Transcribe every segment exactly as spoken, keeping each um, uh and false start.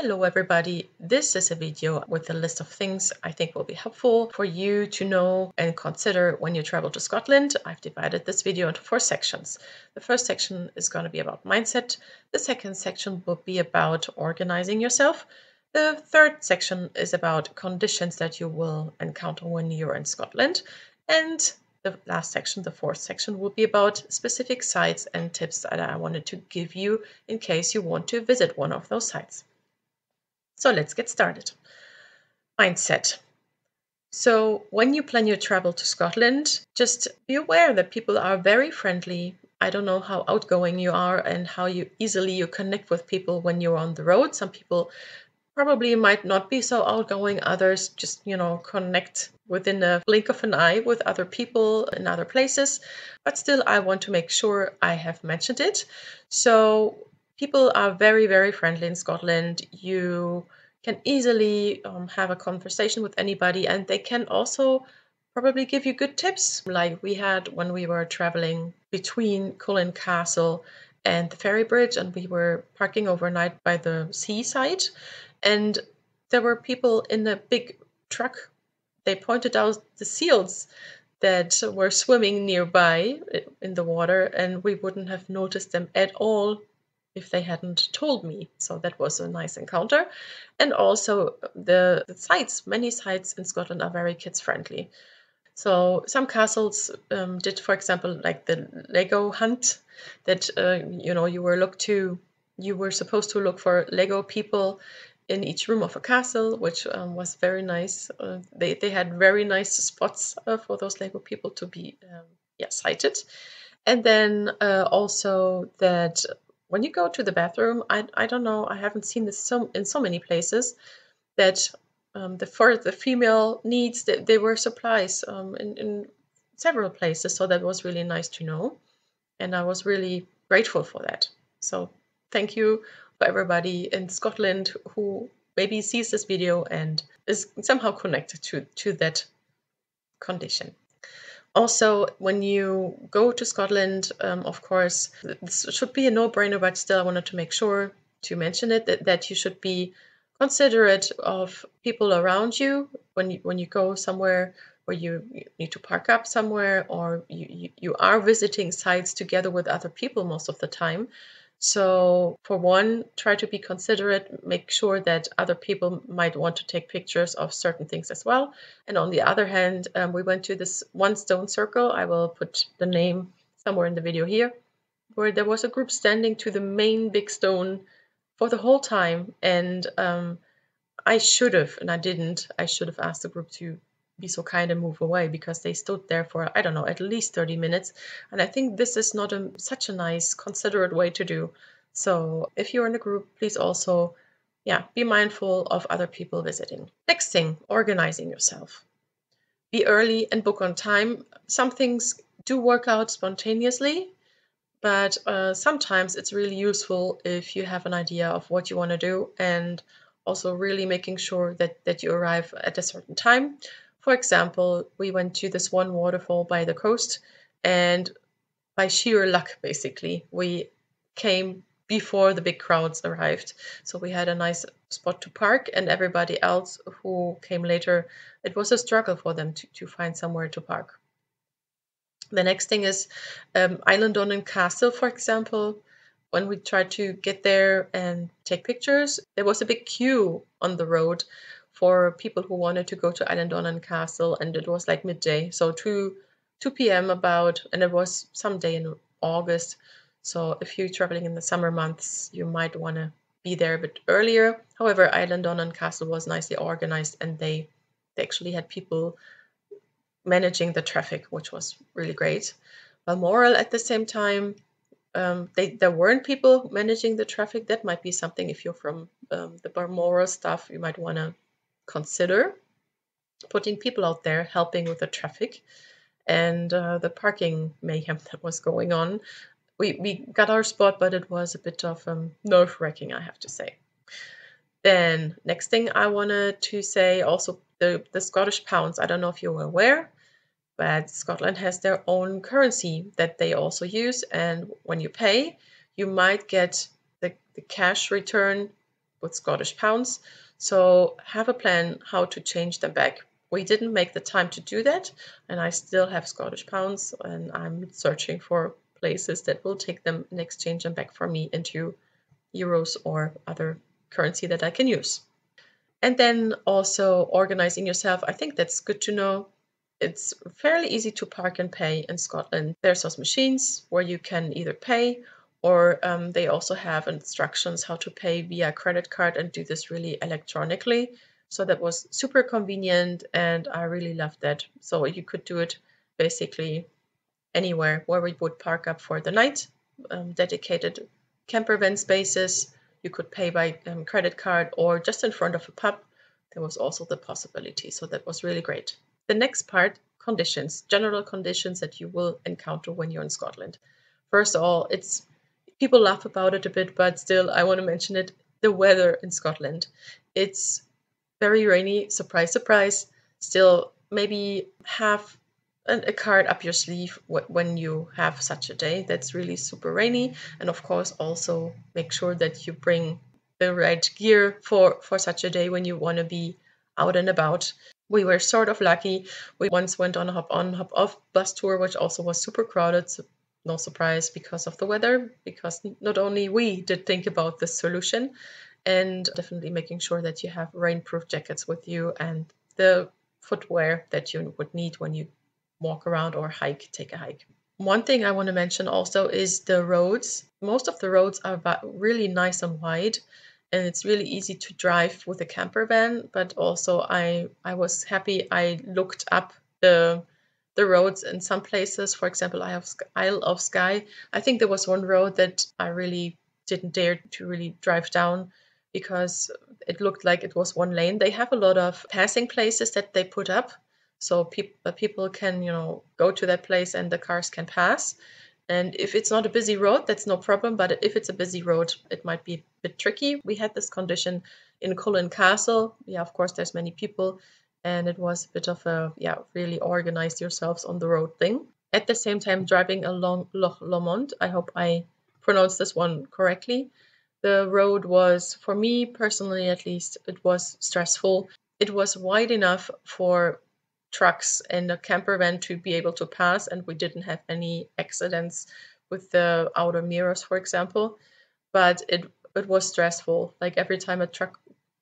Hello everybody, this is a video with a list of things I think will be helpful for you to know and consider when you travel to Scotland. I've divided this video into four sections. The first section is going to be about mindset, the second section will be about organizing yourself, the third section is about conditions that you will encounter when you're in Scotland, and the last section, the fourth section, will be about specific sites and tips that I wanted to give you in case you want to visit one of those sites. So let's get started. Mindset. So when you plan your travel to Scotland, just be aware that people are very friendly. I don't know how outgoing you are and how you easily you connect with people when you're on the road. Some people probably might not be so outgoing. Others just, you know, connect within a blink of an eye with other people in other places. But still, I want to make sure I have mentioned it. So people are very, very friendly in Scotland. You can easily um, have a conversation with anybody, and they can also probably give you good tips, like we had when we were traveling between Culzean Castle and the Fairy Bridge, and we were parking overnight by the seaside, and there were people in a big truck. They pointed out the seals that were swimming nearby in the water, and we wouldn't have noticed them at all if they hadn't told me. So that was a nice encounter. And also the, the sites, many sites in Scotland are very kids friendly. So some castles um, did, for example, like the Lego hunt that, uh, you know, you were looked to, you were supposed to look for Lego people in each room of a castle, which um, was very nice. Uh, they, they had very nice spots uh, for those Lego people to be um, yeah, sighted. And then uh, also that when you go to the bathroom, I, I don't know, I haven't seen this so, in so many places, that um, the, for the female needs, they, they were supplies um, in, in several places, so that was really nice to know, and I was really grateful for that. So thank you for everybody in Scotland who maybe sees this video and is somehow connected to, to that condition. Also, when you go to Scotland, um, of course, this should be a no-brainer, but still I wanted to make sure to mention it, that, that you should be considerate of people around you when you, when you go somewhere where you need to park up somewhere, or you, you, you are visiting sites together with other people most of the time. So for one, try to be considerate, make sure that other people might want to take pictures of certain things as well. And on the other hand, um, we went to this one stone circle, I will put the name somewhere in the video here, where there was a group standing to the main big stone for the whole time. And um, I should have, and I didn't, I should have asked the group to be so kind and move away, because they stood there for, I don't know, at least thirty minutes. And I think this is not a, such a nice, considerate way to do. So if you're in a group, please also yeah, be mindful of other people visiting. Next thing, organizing yourself. Be early and book on time. Some things do work out spontaneously, but uh, sometimes it's really useful if you have an idea of what you want to do, and also really making sure that, that you arrive at a certain time. For example, we went to this one waterfall by the coast, and by sheer luck, basically, we came before the big crowds arrived. So we had a nice spot to park, and everybody else who came later, it was a struggle for them to, to find somewhere to park. The next thing is um, Eilean Donan Castle, for example. When we tried to get there and take pictures, there was a big queue on the road for people who wanted to go to Eilean Donan Castle, and it was like midday, so two p m about, and it was some day in August. So if you're traveling in the summer months, you might want to be there a bit earlier. However, Eilean Donan Castle was nicely organized, and they, they actually had people managing the traffic, which was really great. Balmoral at the same time, Um, they, there weren't people managing the traffic. That might be something, if you're from um, the Balmoral stuff, you might want to consider putting people out there helping with the traffic and uh, the parking mayhem that was going on. We, we got our spot, but it was a bit of um, nerve-wracking, I have to say. Then next thing I wanted to say, also the, the Scottish pounds. I don't know if you were aware, but Scotland has their own currency that they also use. And when you pay, you might get the, the cash return with Scottish pounds. So have a plan how to change them back. We didn't make the time to do that, and I still have Scottish pounds, and I'm searching for places that will take them and exchange them back for me into euros or other currency that I can use. And then also organizing yourself. I think that's good to know. It's fairly easy to park and pay in Scotland. There's those machines where you can either pay or um, they also have instructions how to pay via credit card and do this really electronically. So that was super convenient and I really loved that. So you could do it basically anywhere where we would park up for the night, um, dedicated camper van spaces. You could pay by um, credit card or just in front of a pub. There was also the possibility. So that was really great. The next part, conditions, general conditions that you will encounter when you're in Scotland. First of all, it's people laugh about it a bit, but still I want to mention it. The weather in Scotland. It's very rainy, surprise, surprise. Still, maybe have an, a card up your sleeve when you have such a day that's really super rainy. And of course, also make sure that you bring the right gear for, for such a day when you want to be out and about. We were sort of lucky. We once went on a hop on, hop off bus tour, which also was super crowded. So no surprise because of the weather, because not only we did think about this solution and definitely making sure that you have rainproof jackets with you and the footwear that you would need when you walk around or hike, take a hike. One thing I want to mention also is the roads. Most of the roads are really nice and wide. And it's really easy to drive with a camper van, but also I I was happy I looked up the the roads in some places. For example, I have Isle of Skye. I think there was one road that I really didn't dare to really drive down because it looked like it was one lane. They have a lot of passing places that they put up, so people people can, you know, go to that place and the cars can pass. And if it's not a busy road, that's no problem. But if it's a busy road, it might be a bit tricky. We had this condition in Culzean Castle. Yeah, of course, there's many people. And it was a bit of a, yeah, really organize yourselves on the road thing. At the same time, driving along Loch Lomond, I hope I pronounced this one correctly. The road was, for me personally at least, it was stressful. It was wide enough for trucks and a camper van to be able to pass, and we didn't have any accidents with the outer mirrors, for example, but it it was stressful. Like every time a truck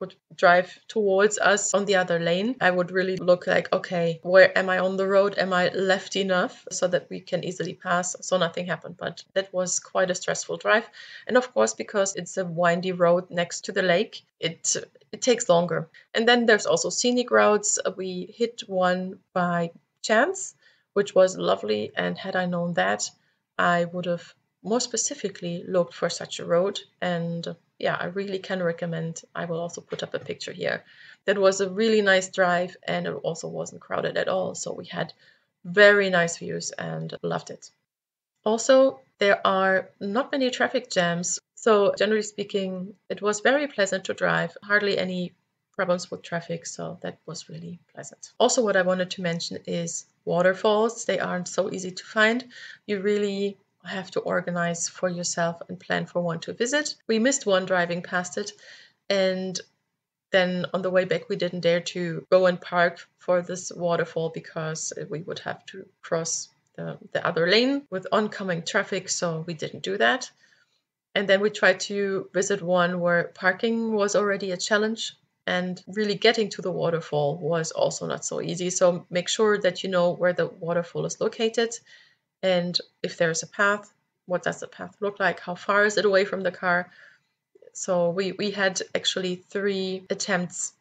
would drive towards us on the other lane, I would really look like, okay, where am I on the road? Am I left enough so that we can easily pass? So nothing happened, but that was quite a stressful drive. And of course, because it's a windy road next to the lake, it it takes longer. And then there's also scenic routes. We hit one by chance, which was lovely. And had I known that, I would have more specifically looked for such a road. And yeah, I really can recommend. I will also put up a picture here. That was a really nice drive and it also wasn't crowded at all. So we had very nice views and loved it. Also, there are not many traffic jams. So generally speaking, it was very pleasant to drive, hardly any problems with traffic. So that was really pleasant. Also, what I wanted to mention is waterfalls. They aren't so easy to find. You really have to organize for yourself and plan for one to visit. We missed one driving past it. And then on the way back, we didn't dare to go and park for this waterfall because we would have to cross the, the other lane with oncoming traffic. So we didn't do that. And then we tried to visit one where parking was already a challenge and really getting to the waterfall was also not so easy. So make sure that you know where the waterfall is located and if there's a path, what does the path look like? How far is it away from the car? So we, we had actually three attempts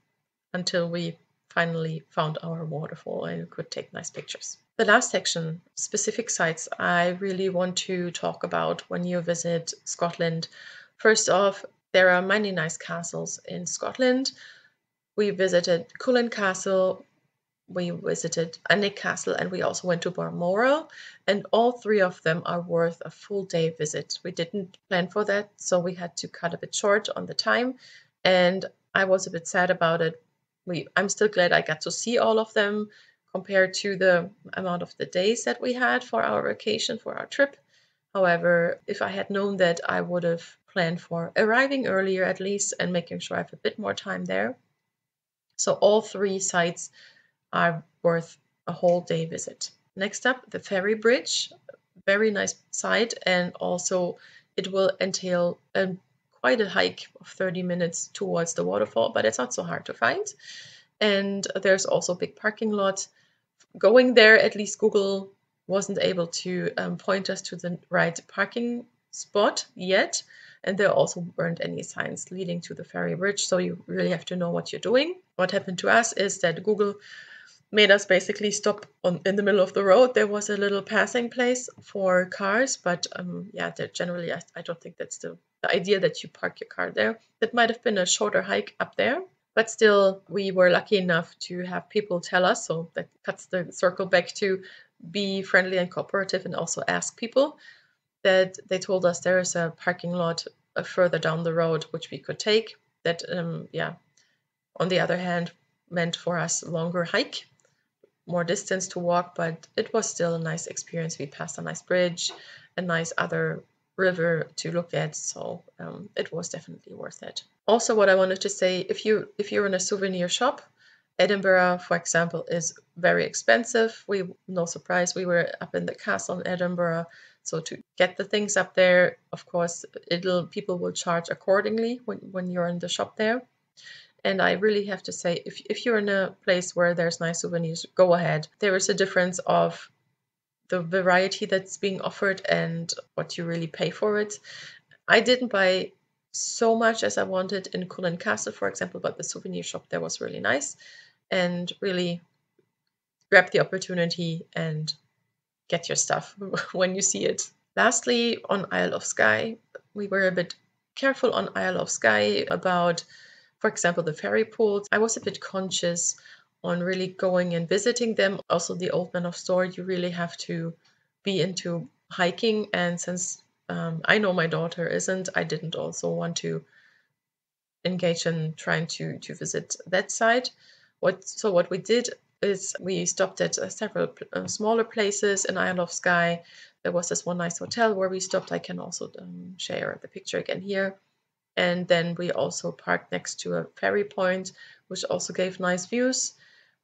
until we finally found our waterfall and could take nice pictures. The last section, specific sites, I really want to talk about when you visit Scotland. First off, there are many nice castles in Scotland. We visited Culzean Castle, we visited Alnwick Castle, and we also went to Balmoral. And all three of them are worth a full day visit. We didn't plan for that, so we had to cut a bit short on the time. And I was a bit sad about it. We, I'm still glad I got to see all of them compared to the amount of the days that we had for our vacation, for our trip. However, if I had known that, I would have plan for arriving earlier at least and making sure I have a bit more time there. So all three sites are worth a whole day visit. Next up, the Fairy Bridge, very nice site, and also it will entail a, quite a hike of thirty minutes towards the waterfall, but it's not so hard to find. And there's also a big parking lot. Going there, at least Google wasn't able to um, point us to the right parking spot yet, and there also weren't any signs leading to the Fairy Bridge, so you really have to know what you're doing. What happened to us is that Google made us basically stop on in the middle of the road. There was a little passing place for cars, but um, yeah, generally I, I don't think that's the, the idea that you park your car there. That might have been a shorter hike up there, but still we were lucky enough to have people tell us, so that cuts the circle back to be friendly and cooperative and also ask people, that they told us there is a parking lot further down the road which we could take. That, um, yeah, on the other hand, meant for us a longer hike, more distance to walk, but it was still a nice experience. We passed a nice bridge, a nice other river to look at, so um, it was definitely worth it. Also, what I wanted to say, if you if you're in a souvenir shop, Edinburgh, for example, is very expensive. We, no surprise, we were up in the castle in Edinburgh, so to get the things up there, of course, it'll people will charge accordingly when, when you're in the shop there. And I really have to say, if, if you're in a place where there's nice souvenirs, go ahead. There is a difference of the variety that's being offered and what you really pay for it. I didn't buy so much as I wanted in Culzean Castle, for example, but the souvenir shop there was really nice, and really grab the opportunity and get your stuff when you see it. Lastly, on Isle of Skye, we were a bit careful on Isle of Skye about, for example, the fairy pools. I was a bit conscious on really going and visiting them. Also, the Old Man of Storr, you really have to be into hiking. And since um, I know my daughter isn't, I didn't also want to engage in trying to, to visit that side. What, so what we did is we stopped at uh, several uh, smaller places in Isle of Skye. There was this one nice hotel where we stopped. I can also um, share the picture again here. And then we also parked next to a ferry point, which also gave nice views.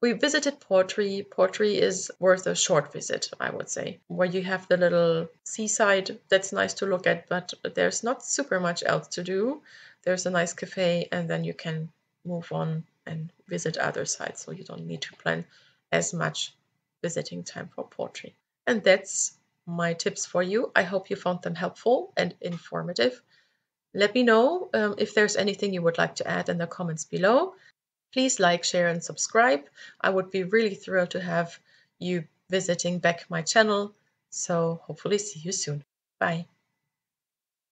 We visited Portree. Portree is worth a short visit, I would say, where you have the little seaside that's nice to look at, but there's not super much else to do. There's a nice cafe, and then you can move on and visit other sites, so you don't need to plan as much visiting time for Portree. And that's my tips for you. I hope you found them helpful and informative. Let me know um, if there's anything you would like to add in the comments below. Please like, share, and subscribe. I would be really thrilled to have you visiting back my channel. So hopefully see you soon. Bye.